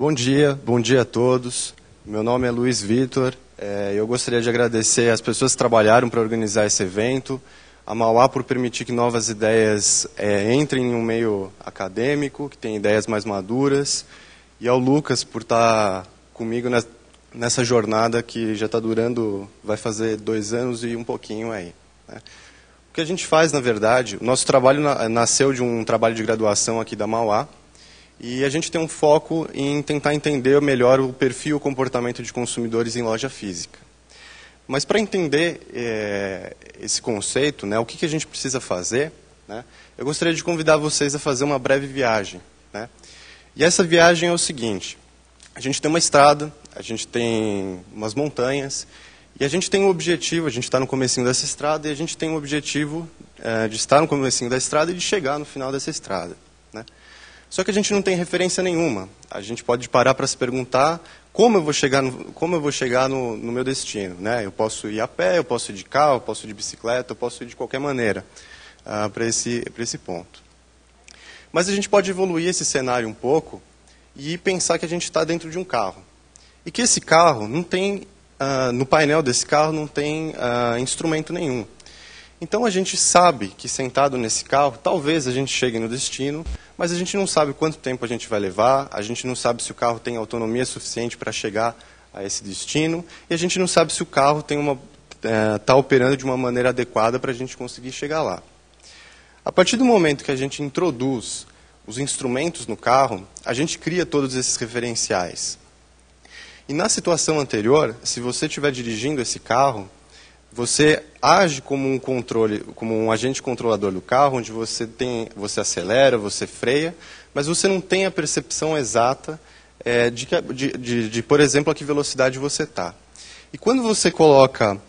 Bom dia a todos. Meu nome é Luiz Vitor. Eu gostaria de agradecer às pessoas que trabalharam para organizar esse evento, a Mauá por permitir que novas ideias entrem em um meio acadêmico, que tem ideias mais maduras, e ao Lucas por estar comigo nessa jornada que já está durando, vai fazer 2 anos e um pouquinho aí, né? O que a gente faz, na verdade, o nosso trabalho nasceu de um trabalho de graduação aqui da Mauá, e a gente tem um foco em tentar entender melhor o perfil e o comportamento de consumidores em loja física. Mas para entender esse conceito, né, o que a gente precisa fazer, né, eu gostaria de convidar vocês a fazer uma breve viagem, né? E essa viagem é o seguinte: a gente tem uma estrada, a gente tem umas montanhas, e a gente tem um objetivo, a gente está no comecinho dessa estrada, e a gente tem um objetivo de estar no comecinho da estrada e de chegar no final dessa estrada, né? Só que a gente não tem referência nenhuma. A gente pode parar para se perguntar como eu vou chegar no meu destino, né? Eu posso ir a pé, eu posso ir de carro, eu posso ir de bicicleta, eu posso ir de qualquer maneira para esse ponto. Mas a gente pode evoluir esse cenário um pouco e pensar que a gente está dentro de um carro. E que esse carro não tem, no painel desse carro não tem instrumento nenhum. Então a gente sabe que sentado nesse carro, talvez a gente chegue no destino, mas a gente não sabe quanto tempo a gente vai levar, a gente não sabe se o carro tem autonomia suficiente para chegar a esse destino, e a gente não sabe se o carro está operando de uma maneira adequada para a gente conseguir chegar lá. A partir do momento que a gente introduz os instrumentos no carro, a gente cria todos esses referenciais. E na situação anterior, se você estiver dirigindo esse carro, você age como um agente controlador do carro, onde você acelera, você freia, mas você não tem a percepção exata por exemplo, a que velocidade você está. E quando você coloca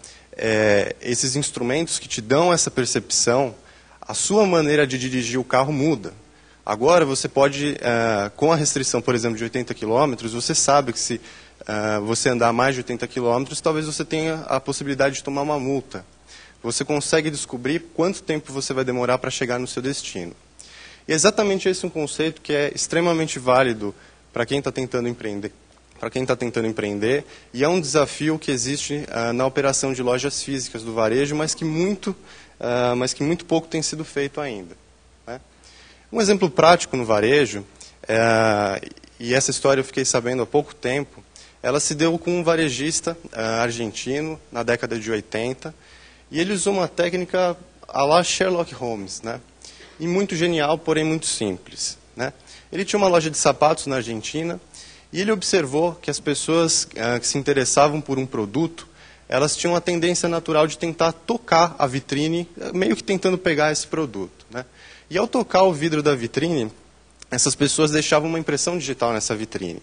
esses instrumentos que te dão essa percepção, a sua maneira de dirigir o carro muda. Agora você pode, com a restrição, por exemplo, de 80 km, você sabe que se você andar mais de 80 km, talvez você tenha a possibilidade de tomar uma multa. Você consegue descobrir quanto tempo você vai demorar para chegar no seu destino. E exatamente esse é um conceito que é extremamente válido para quem está tentando empreender, e é um desafio que existe na operação de lojas físicas do varejo, mas que muito pouco tem sido feito ainda, né? Um exemplo prático no varejo, e essa história eu fiquei sabendo há pouco tempo, ela se deu com um varejista argentino, na década de 80, e ele usou uma técnica à la Sherlock Holmes, né? E muito genial, porém muito simples, né? Ele tinha uma loja de sapatos na Argentina, e ele observou que as pessoas que se interessavam por um produto, elas tinham a tendência natural de tentar tocar a vitrine, meio que tentando pegar esse produto, né? E ao tocar o vidro da vitrine, essas pessoas deixavam uma impressão digital nessa vitrine.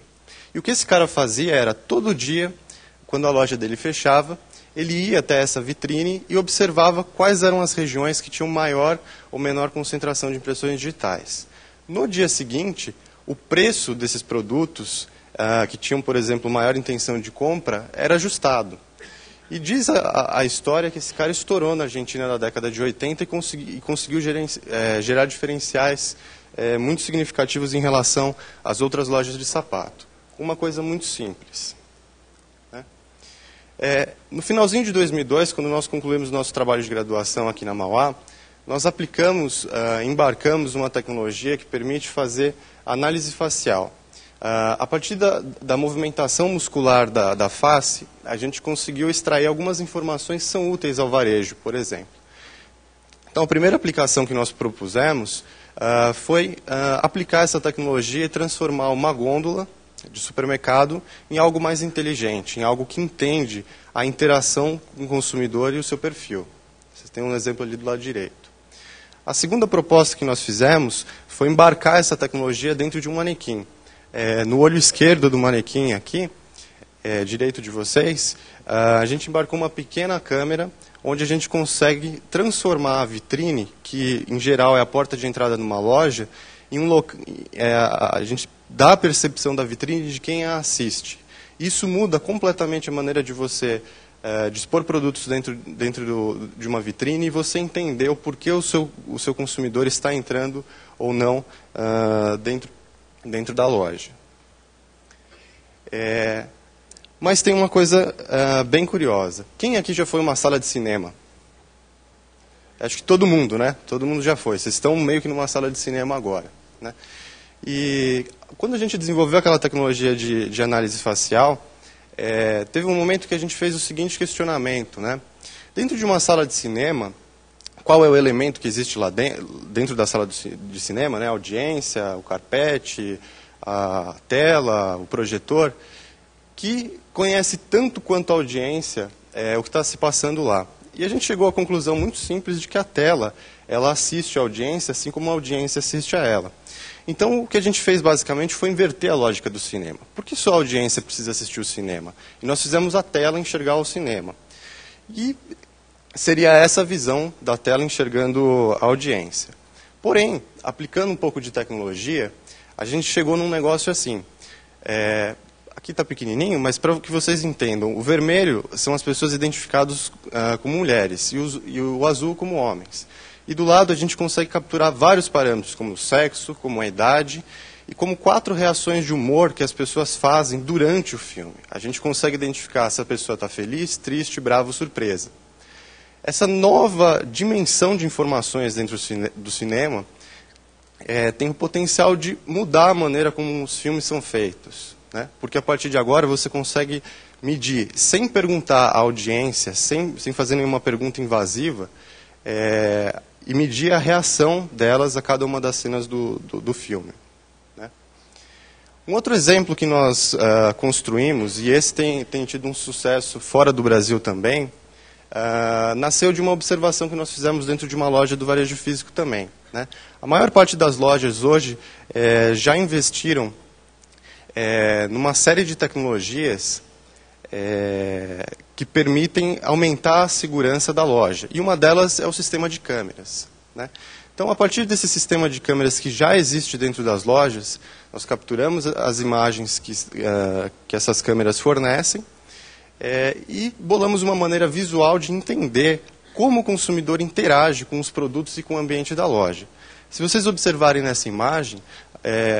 E o que esse cara fazia era, todo dia, quando a loja dele fechava, ele ia até essa vitrine e observava quais eram as regiões que tinham maior ou menor concentração de impressões digitais. No dia seguinte, o preço desses produtos, que tinham, por exemplo, maior intenção de compra, era ajustado. E diz a história que esse cara estourou na Argentina na década de 80 e conseguiu gerar diferenciais muito significativos em relação às outras lojas de sapato. Uma coisa muito simples, né? No finalzinho de 2002, quando nós concluímos nosso trabalho de graduação aqui na Mauá, nós embarcamos uma tecnologia que permite fazer análise facial. A partir da movimentação muscular da face, a gente conseguiu extrair algumas informações que são úteis ao varejo, por exemplo. Então, a primeira aplicação que nós propusemos foi aplicar essa tecnologia e transformar uma gôndola de supermercado em algo mais inteligente, em algo que entende a interação com o consumidor e o seu perfil. Vocês têm um exemplo ali do lado direito. A segunda proposta que nós fizemos foi embarcar essa tecnologia dentro de um manequim. No olho esquerdo do manequim aqui, direito de vocês, a gente embarcou uma pequena câmera onde a gente consegue transformar a vitrine, que em geral é a porta de entrada numa loja, em um local. A gente dá a percepção da vitrine de quem a assiste. Isso muda completamente a maneira de você dispor produtos dentro de uma vitrine e você entender o porquê o seu consumidor está entrando ou não dentro da loja. Mas tem uma coisa bem curiosa. Quem aqui já foi a uma sala de cinema? Acho que todo mundo, né? Todo mundo já foi. Vocês estão meio que numa sala de cinema agora, né? E quando a gente desenvolveu aquela tecnologia de análise facial, teve um momento que a gente fez o seguinte questionamento, né? Dentro de uma sala de cinema, qual é o elemento que existe lá dentro da sala de cinema, né? A audiência, o carpete, a tela, o projetor, que conhece tanto quanto a audiência o que está se passando lá. E a gente chegou à conclusão muito simples de que a tela, ela assiste a audiência assim como a audiência assiste a ela. Então, o que a gente fez basicamente foi inverter a lógica do cinema. Por que só a audiência precisa assistir o cinema? E nós fizemos a tela enxergar o cinema. E seria essa a visão da tela enxergando a audiência. Porém, aplicando um pouco de tecnologia, a gente chegou num negócio assim. Aqui está pequenininho, mas para que vocês entendam, o vermelho são as pessoas identificadas como mulheres e o azul como homens. E do lado a gente consegue capturar vários parâmetros, como o sexo, como a idade e como 4 reações de humor que as pessoas fazem durante o filme. A gente consegue identificar se a pessoa está feliz, triste, brava ou surpresa. Essa nova dimensão de informações dentro do cinema tem o potencial de mudar a maneira como os filmes são feitos. Porque a partir de agora você consegue medir, sem perguntar à audiência, sem fazer nenhuma pergunta invasiva, e medir a reação delas a cada uma das cenas do filme, né? Um outro exemplo que nós construímos, e esse tem tido um sucesso fora do Brasil também, nasceu de uma observação que nós fizemos dentro de uma loja do varejo físico também, né? A maior parte das lojas hoje já investiram numa série de tecnologias que permitem aumentar a segurança da loja. E uma delas é o sistema de câmeras, né? Então, a partir desse sistema de câmeras que já existe dentro das lojas, nós capturamos as imagens que essas câmeras fornecem e bolamos uma maneira visual de entender como o consumidor interage com os produtos e com o ambiente da loja. Se vocês observarem nessa imagem,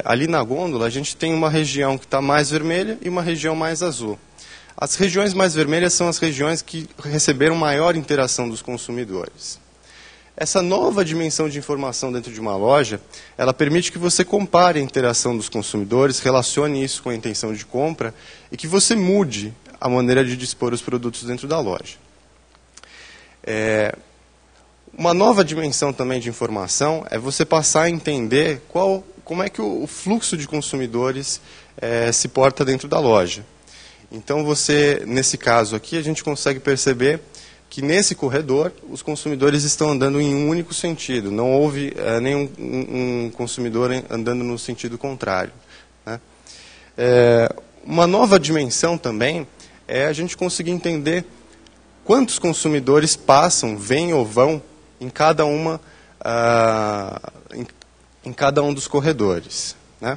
ali na gôndola, a gente tem uma região que está mais vermelha e uma região mais azul. As regiões mais vermelhas são as regiões que receberam maior interação dos consumidores. Essa nova dimensão de informação dentro de uma loja, ela permite que você compare a interação dos consumidores, relacione isso com a intenção de compra e que você mude a maneira de dispor os produtos dentro da loja. Uma nova dimensão também de informação é você passar a entender como é que o fluxo de consumidores se porta dentro da loja. Então, nesse caso aqui, a gente consegue perceber que nesse corredor, os consumidores estão andando em um único sentido. Não houve nenhum consumidor andando no sentido contrário, né? Uma nova dimensão também é a gente conseguir entender quantos consumidores passam, vêm ou vão em cada uma em cada um dos corredores, né?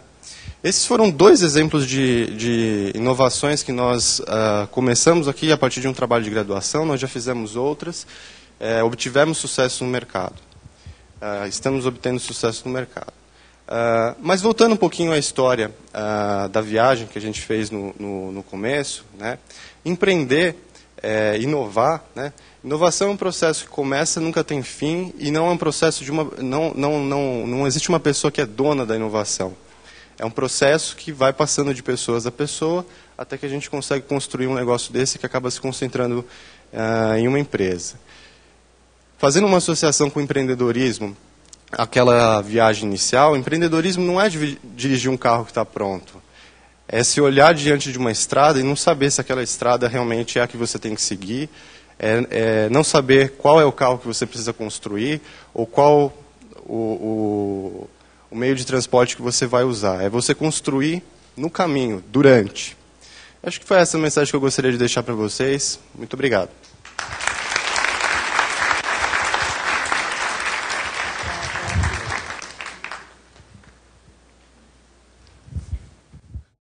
Esses foram 2 exemplos de inovações que nós começamos aqui a partir de um trabalho de graduação. Nós já fizemos outras, obtivemos sucesso no mercado. Estamos obtendo sucesso no mercado. Mas voltando um pouquinho à história da viagem que a gente fez no começo, né? Empreender, inovar, né? Inovação é um processo que começa, nunca tem fim, e não é um processo de não existe uma pessoa que é dona da inovação. É um processo que vai passando de pessoas a pessoa, até que a gente consegue construir um negócio desse que acaba se concentrando em uma empresa. Fazendo uma associação com o empreendedorismo, aquela viagem inicial, o empreendedorismo não é dirigir um carro que está pronto. É se olhar diante de uma estrada e não saber se aquela estrada realmente é a que você tem que seguir. Não saber qual é o carro que você precisa construir ou qual o meio de transporte que você vai usar. É você construir no caminho, durante. Acho que foi essa a mensagem que eu gostaria de deixar para vocês. Muito obrigado.